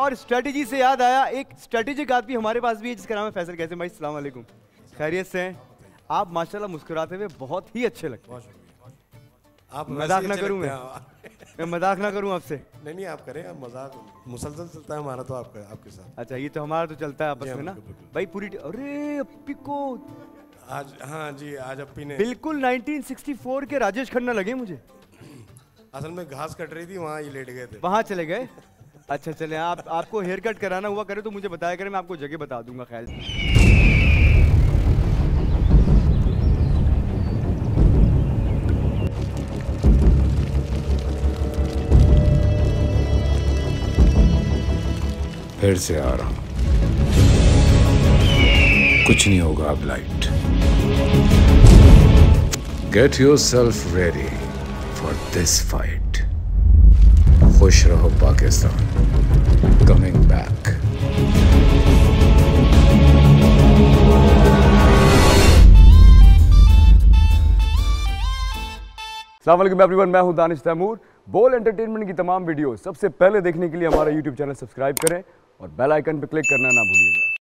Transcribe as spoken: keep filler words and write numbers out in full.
और स्ट्रेटेजी से याद आया, एक स्ट्रेटेजिक आदमी हमारे पास भी है जिसका नाम है फैसल। कैसे भाई, अस्सलाम वालेकुम, खैरियत से हैं आप? माशाल्लाह मुस्कुराते हुए बहुत ही अच्छे लगते हैं आप। मजाक ना करूं मैं मैं मजाक ना करूं आपसे? नहीं नहीं, आप करें, आप मजाक मुसलसल चलता है हमारा तो आपका, आपके साथ। अच्छा, ये तो हमारा तो चलता है आपस में ना भाई पूरी। अरे अप्पी को आज, हाँ जी, आज अप्पी ने बिल्कुल नाइनटीन सिक्सटी फोर के राजेश खन्ना लगे मुझे। असल में घास कट रही थी वहाँ, ये लेट गए थे, वहाँ चले गए। अच्छा चले, आप आपको हेयर कट कराना हुआ करे तो मुझे बताया करें, मैं आपको जगह बता दूंगा। ख्याल फिर से आ रहा हूं, कुछ नहीं होगा। अब light, get yourself ready for this fight. खुश रहो पाकिस्तान, कमिंग बैक। अस्सलाम वालेकुम एवरीवन, मैं हूं दानिश तैमूर। बोल एंटरटेनमेंट की तमाम वीडियो सबसे पहले देखने के लिए हमारा यूट्यूब चैनल सब्सक्राइब करें और बेल आइकन पर क्लिक करना ना भूलिएगा।